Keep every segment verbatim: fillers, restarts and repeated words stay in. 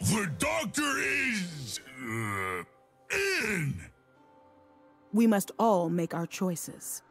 The doctor is... Uh, in! We must all make our choices.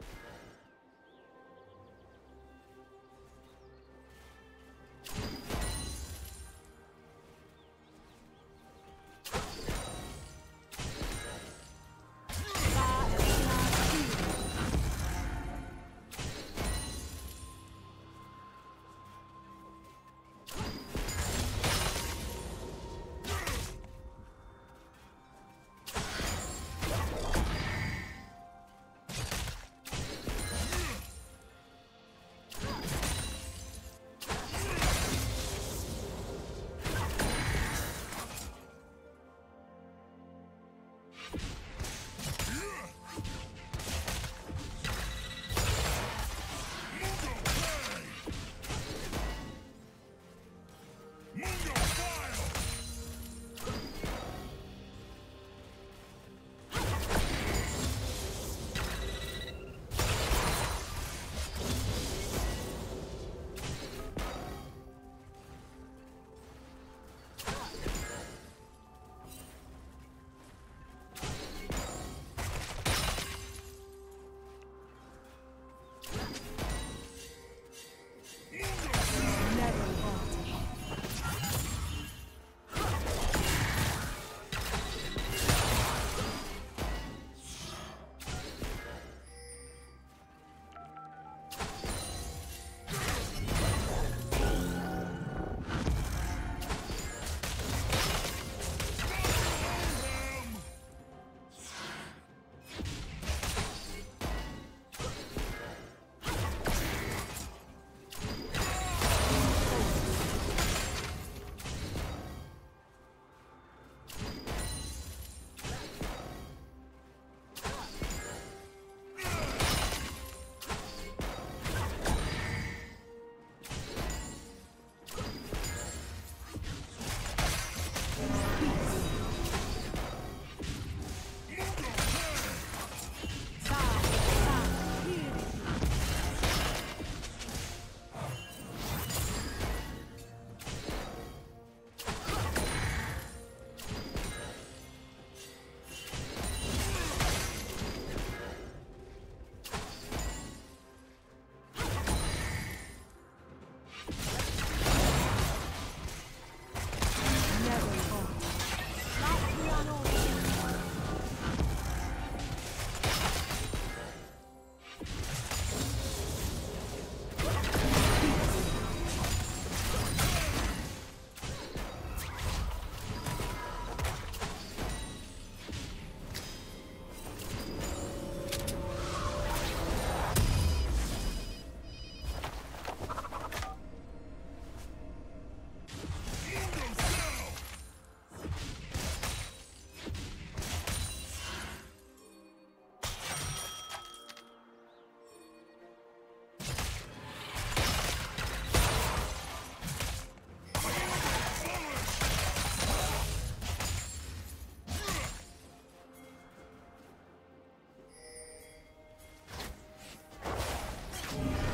Move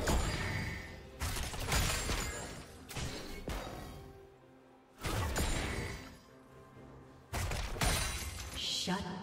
Shut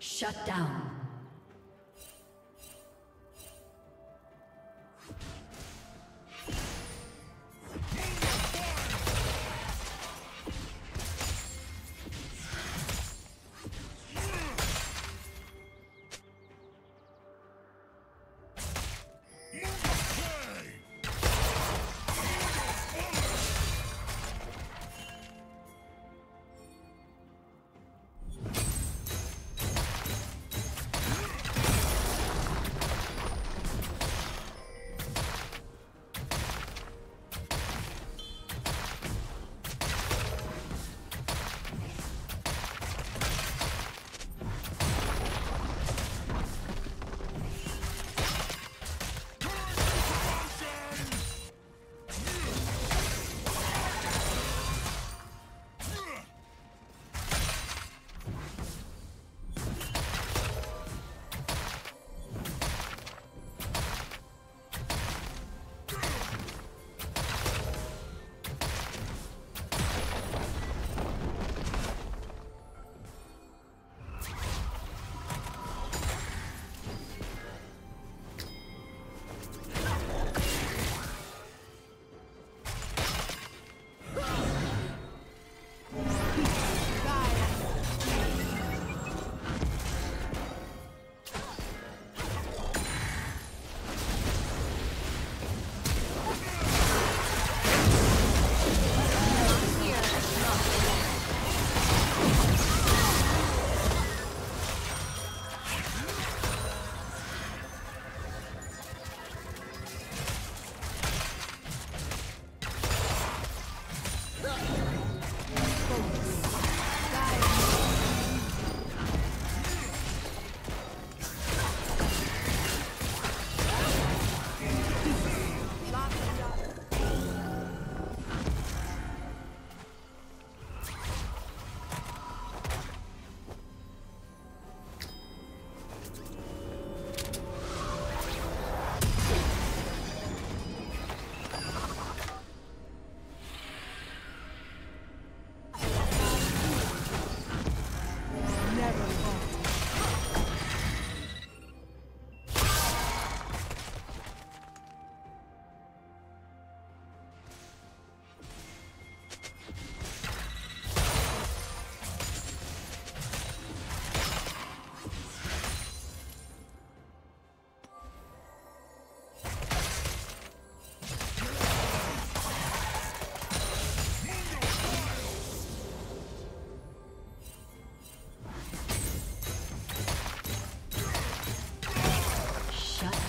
Shut down.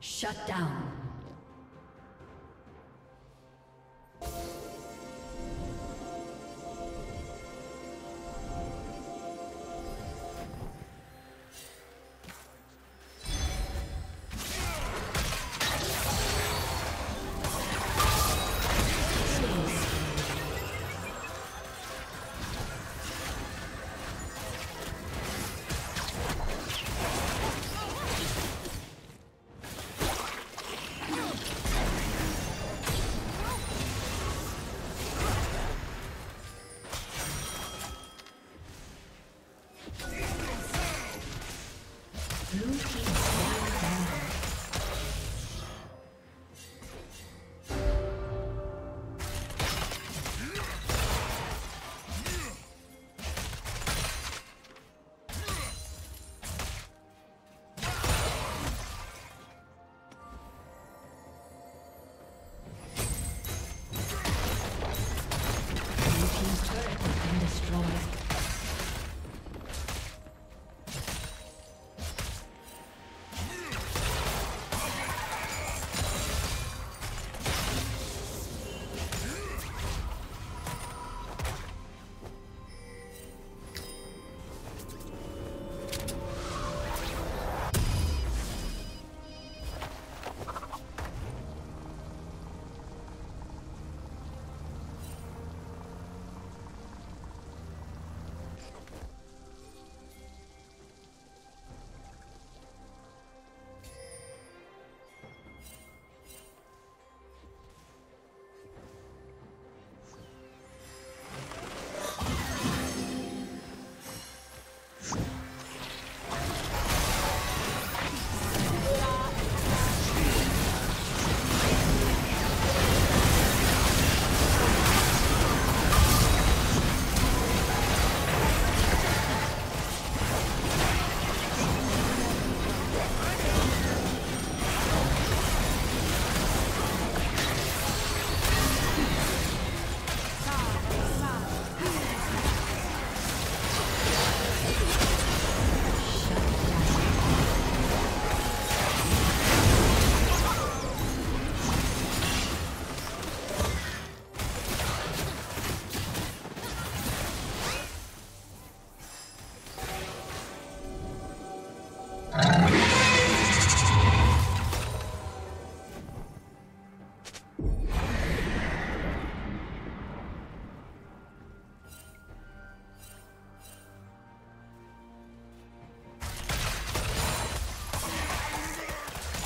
Shut down.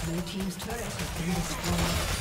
Blue team's turret has been destroyed.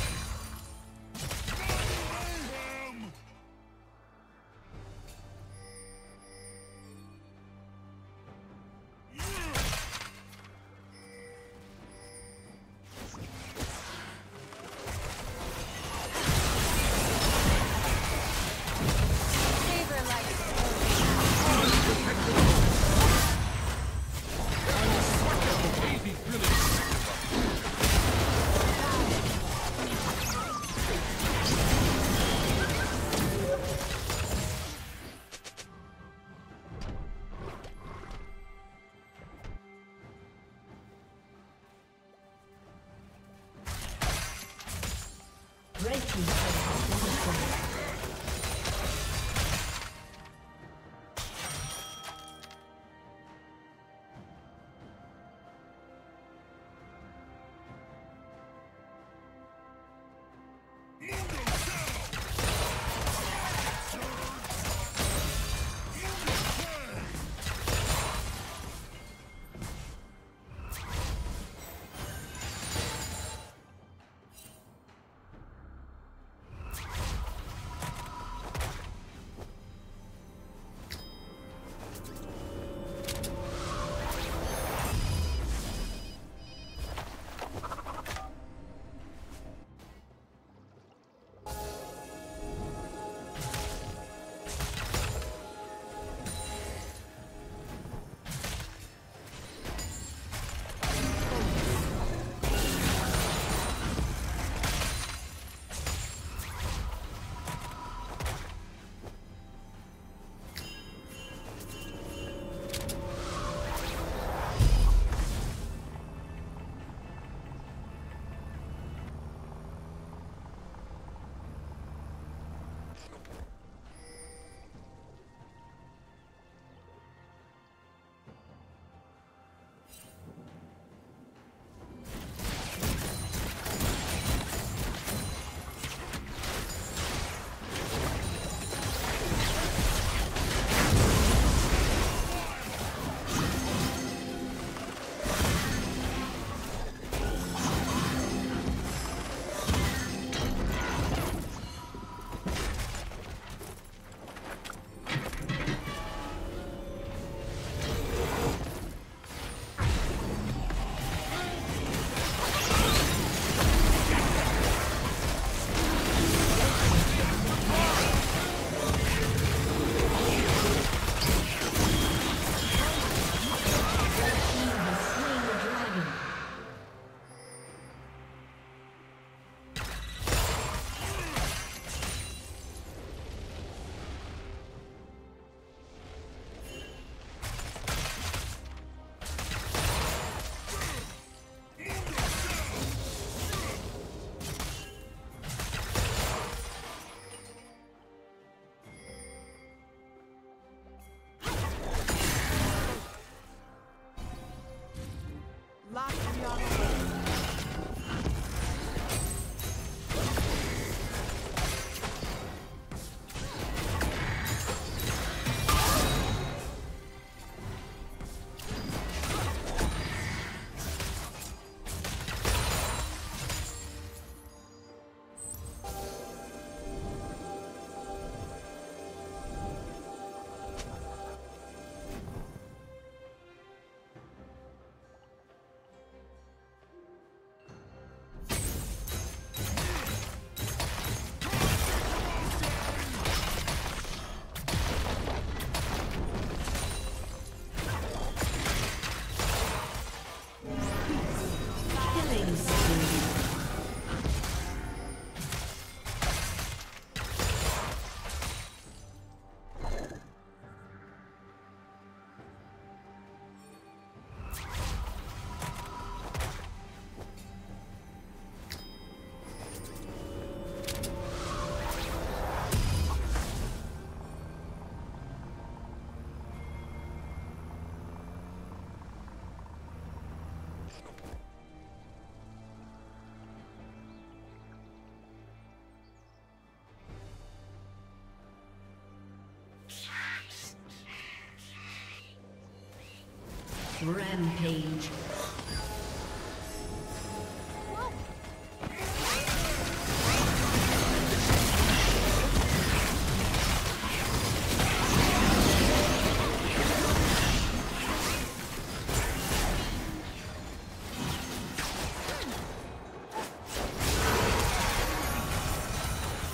Rampage.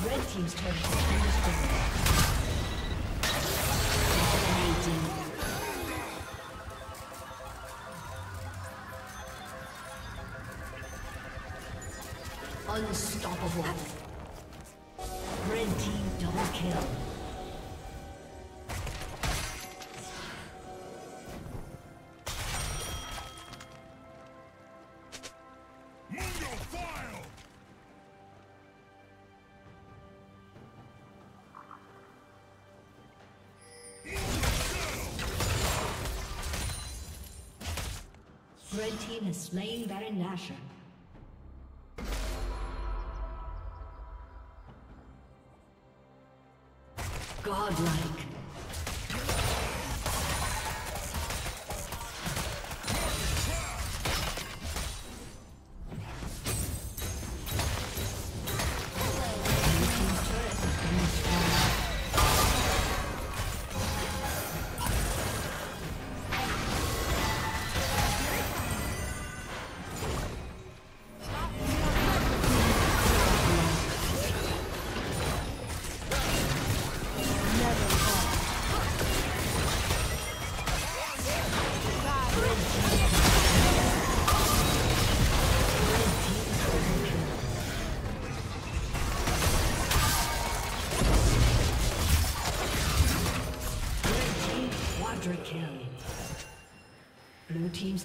Red team's turret has been destroyed. Dominating. Unstoppable. Red team double kill. Red team has slain Baron Nashor. Godlike. Quadrakill. Blue team's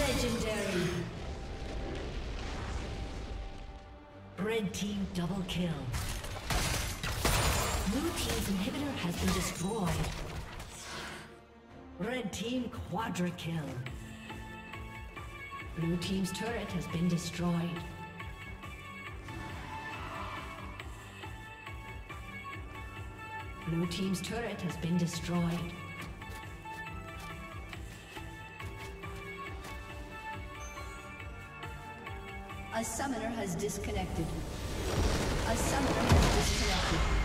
Legendary. Red team double kill. Blue team's inhibitor has been destroyed. Red team quadra-kill. Blue team's turret has been destroyed. Blue team's turret has been destroyed. A summoner has disconnected. A summoner has disconnected.